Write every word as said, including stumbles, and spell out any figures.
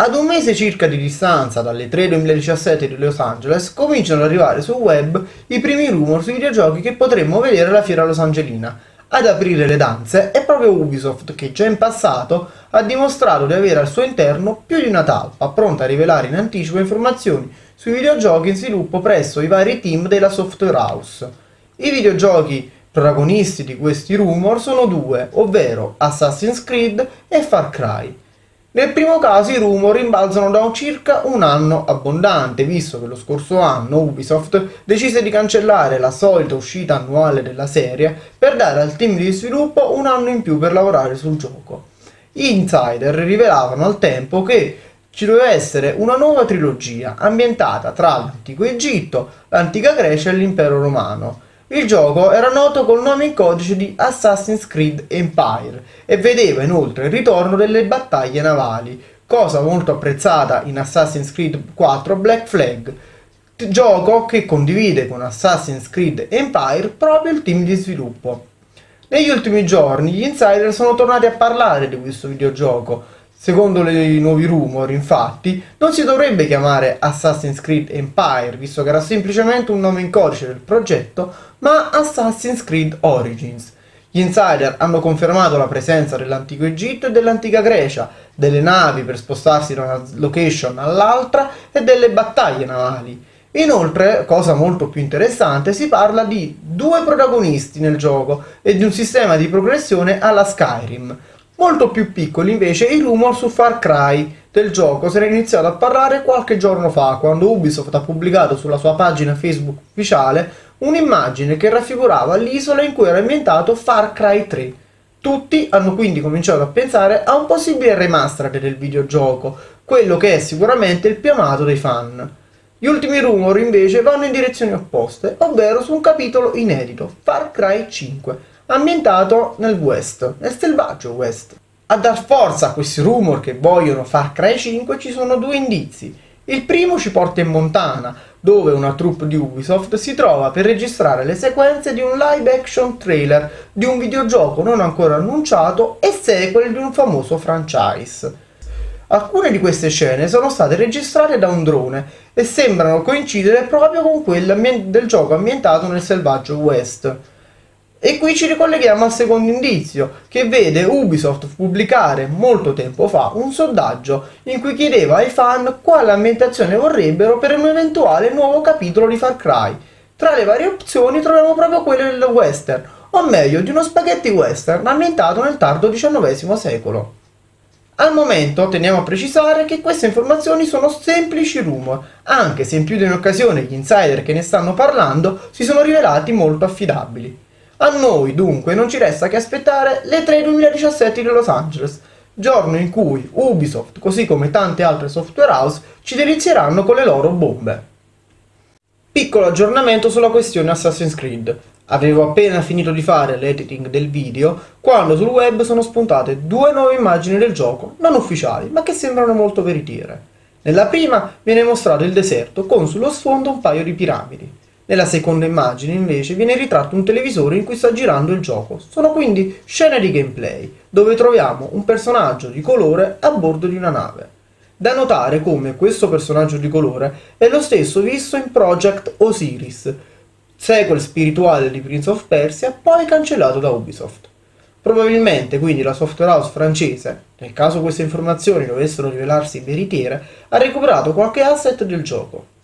Ad un mese circa di distanza dalle tre duemiladiciassette di Los Angeles cominciano ad arrivare sul web i primi rumor sui videogiochi che potremmo vedere alla fiera losangelina. Ad aprire le danze è proprio Ubisoft, che già in passato ha dimostrato di avere al suo interno più di una talpa, pronta a rivelare in anticipo informazioni sui videogiochi in sviluppo presso i vari team della software house. I videogiochi protagonisti di questi rumor sono due, ovvero Assassin's Creed e Far Cry. Nel primo caso i rumor rimbalzano da circa un anno abbondante, visto che lo scorso anno Ubisoft decise di cancellare la solita uscita annuale della serie per dare al team di sviluppo un anno in più per lavorare sul gioco. Gli insider rivelavano al tempo che ci doveva essere una nuova trilogia ambientata tra l'antico Egitto, l'antica Grecia e l'impero romano. Il gioco era noto col nome in codice di Assassin's Creed Empire e vedeva inoltre il ritorno delle battaglie navali, cosa molto apprezzata in Assassin's Creed quattro Black Flag, gioco che condivide con Assassin's Creed Empire proprio il team di sviluppo. Negli ultimi giorni gli insider sono tornati a parlare di questo videogioco. Secondo i nuovi rumor, infatti, non si dovrebbe chiamare Assassin's Creed Empire, visto che era semplicemente un nome in codice del progetto, ma Assassin's Creed Origins. Gli insider hanno confermato la presenza dell'antico Egitto e dell'antica Grecia, delle navi per spostarsi da una location all'altra e delle battaglie navali. Inoltre, cosa molto più interessante, si parla di due protagonisti nel gioco e di un sistema di progressione alla Skyrim. Molto più piccoli invece i rumor su Far Cry. Del gioco se ne è iniziato a parlare qualche giorno fa, quando Ubisoft ha pubblicato sulla sua pagina Facebook ufficiale un'immagine che raffigurava l'isola in cui era ambientato Far Cry tre. Tutti hanno quindi cominciato a pensare a un possibile remaster del videogioco, quello che è sicuramente il più amato dei fan. Gli ultimi rumor invece vanno in direzioni opposte, ovvero su un capitolo inedito, Far Cry cinque. Ambientato nel West, nel selvaggio West. A dar forza a questi rumor che vogliono Far Cry cinque ci sono due indizi. Il primo ci porta in Montana, dove una troupe di Ubisoft si trova per registrare le sequenze di un live action trailer di un videogioco non ancora annunciato e sequel di un famoso franchise. Alcune di queste scene sono state registrate da un drone e sembrano coincidere proprio con quelle del gioco ambientato nel selvaggio West. E qui ci ricolleghiamo al secondo indizio, che vede Ubisoft pubblicare molto tempo fa un sondaggio in cui chiedeva ai fan quale ambientazione vorrebbero per un eventuale nuovo capitolo di Far Cry. Tra le varie opzioni troviamo proprio quelle del western, o meglio di uno spaghetti western ambientato nel tardo diciannovesimo secolo. Al momento teniamo a precisare che queste informazioni sono semplici rumor, anche se in più di un'occasione gli insider che ne stanno parlando si sono rivelati molto affidabili. A noi, dunque, non ci resta che aspettare le tre duemiladiciassette di Los Angeles, giorno in cui Ubisoft, così come tante altre software house, ci delizieranno con le loro bombe. Piccolo aggiornamento sulla questione Assassin's Creed. Avevo appena finito di fare l'editing del video, quando sul web sono spuntate due nuove immagini del gioco, non ufficiali, ma che sembrano molto veritiere. Nella prima viene mostrato il deserto, con sullo sfondo un paio di piramidi. Nella seconda immagine invece viene ritratto un televisore in cui sta girando il gioco. Sono quindi scene di gameplay, dove troviamo un personaggio di colore a bordo di una nave. Da notare come questo personaggio di colore è lo stesso visto in Project Osiris, sequel spirituale di Prince of Persia, poi cancellato da Ubisoft. Probabilmente quindi la software house francese, nel caso queste informazioni dovessero rivelarsi veritiere, ha recuperato qualche asset del gioco.